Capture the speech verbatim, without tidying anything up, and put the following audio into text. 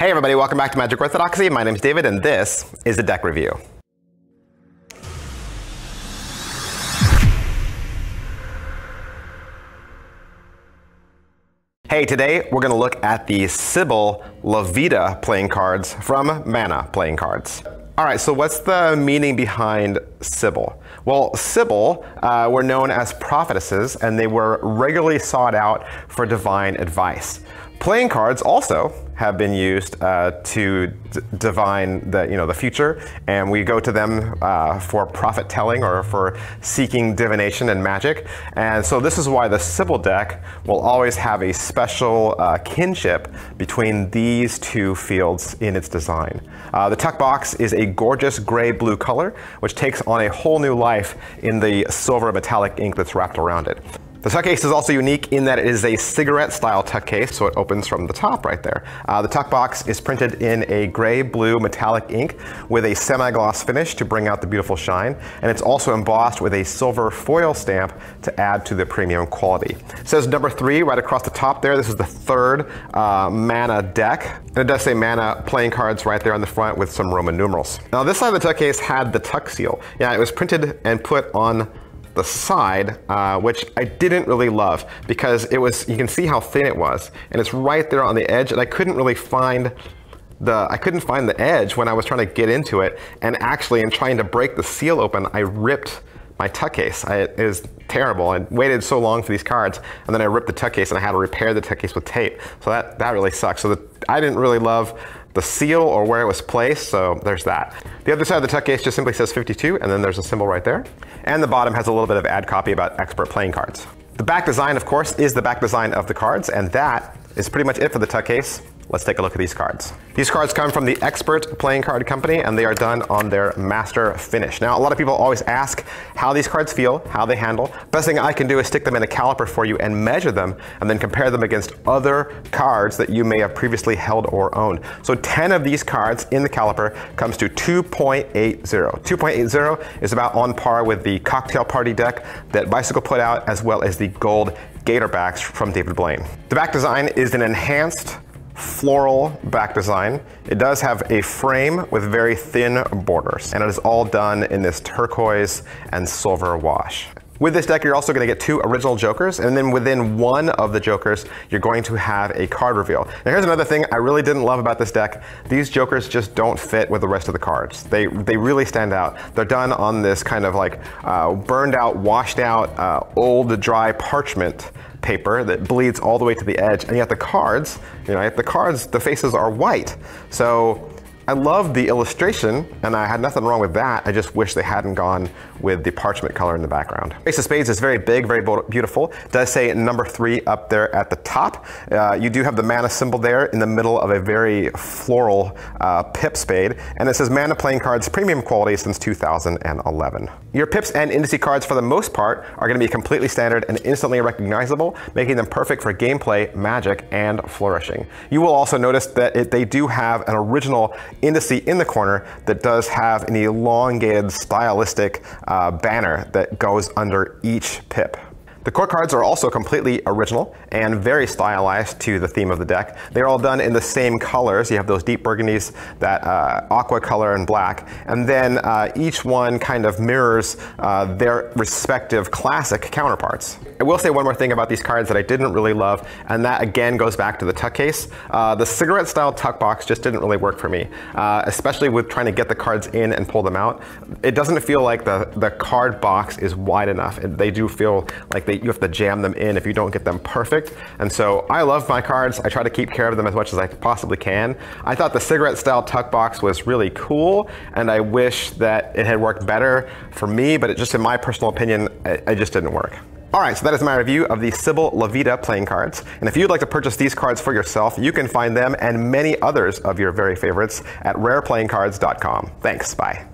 Hey everybody, welcome back to Magic Orthodoxy. My name is David and this is a deck review. Hey, today we're going to look at the Sybil Levita playing cards from Mana playing cards. All right, so what's the meaning behind Sybil? Well, Sybil uh, were known as prophetesses and they were regularly sought out for divine advice. Playing cards also have been used uh, to d divine the, you know, the future, and we go to them uh, for prophet telling or for seeking divination and magic. And so this is why the Sybil deck will always have a special uh, kinship between these two fields in its design. Uh, the tuck box is a gorgeous gray-blue color, which takes on a whole new life in the silver metallic ink that's wrapped around it. The tuck case is also unique in that it is a cigarette-style tuck case, so it opens from the top right there. Uh, the tuck box is printed in a gray-blue metallic ink with a semi-gloss finish to bring out the beautiful shine, and it's also embossed with a silver foil stamp to add to the premium quality. It says number three right across the top there. This is the third uh, Mana deck, and it does say Mana playing cards right there on the front with some Roman numerals. Now this side of the tuck case had the tuck seal. Yeah, it was printed and put on the side, uh, which I didn't really love because it was, you can see how thin it was, and it's right there on the edge, and I couldn't really find the, I couldn't find the edge when I was trying to get into it, and actually in trying to break the seal open, I ripped my tuck case. I, it was terrible. I waited so long for these cards, and then I ripped the tuck case, and I had to repair the tuck case with tape, so that, that really sucks. So the, I didn't really love the seal or where it was placed, so there's that. The other side of the tuck case just simply says fifty-two, and then there's a symbol right there. And the bottom has a little bit of ad copy about expert playing cards. The back design, of course, is the back design of the cards, and that is pretty much it for the tuck case. Let's take a look at these cards. These cards come from the Expert Playing Card Company, and they are done on their master finish. Now, a lot of people always ask how these cards feel, how they handle. Best thing I can do is stick them in a caliper for you and measure them, and then compare them against other cards that you may have previously held or owned. So ten of these cards in the caliper comes to two point eight zero. two point eight zero is about on par with the Cocktail Party deck that Bicycle put out, as well as the gold Gatorbacks from David Blaine. The back design is an enhanced floral back design. It does have a frame with very thin borders, and it is all done in this turquoise and silver wash. With this deck, you're also going to get two original jokers, and then within one of the jokers, you're going to have a card reveal. Now here's another thing I really didn't love about this deck. These jokers just don't fit with the rest of the cards. They they really stand out. They're done on this kind of like uh, burned out, washed out, uh, old, dry parchment paper that bleeds all the way to the edge, and yet the cards, you know, the cards, the faces are white. So I love the illustration, and I had nothing wrong with that. I just wish they hadn't gone with the parchment color in the background. Ace of Spades is very big, very beautiful. It does say number three up there at the top. Uh, you do have the Mana symbol there in the middle of a very floral uh, pip spade, and it says Mana playing cards premium quality since two thousand eleven. Your pips and indice cards, for the most part, are going to be completely standard and instantly recognizable, making them perfect for gameplay, magic, and flourishing. You will also notice that it, they do have an original indice in the corner that does have an elongated stylistic uh, banner that goes under each pip. The core cards are also completely original and very stylized to the theme of the deck. They're all done in the same colors. You have those deep burgundies, that uh, aqua color and black, and then uh, each one kind of mirrors uh, their respective classic counterparts. I will say one more thing about these cards that I didn't really love, and that again goes back to the tuck case. Uh, the cigarette style tuck box just didn't really work for me, uh, especially with trying to get the cards in and pull them out. It doesn't feel like the, the card box is wide enough. They do feel like you have to jam them in if you don't get them perfect. And so I love my cards. I try to keep care of them as much as I possibly can. I thought the cigarette style tuck box was really cool, and I wish that it had worked better for me, but it just, in my personal opinion, it just didn't work. All right, so that is my review of the Sybil Levita playing cards. And if you'd like to purchase these cards for yourself, you can find them and many others of your very favorites at rare playing cards dot com. Thanks, bye.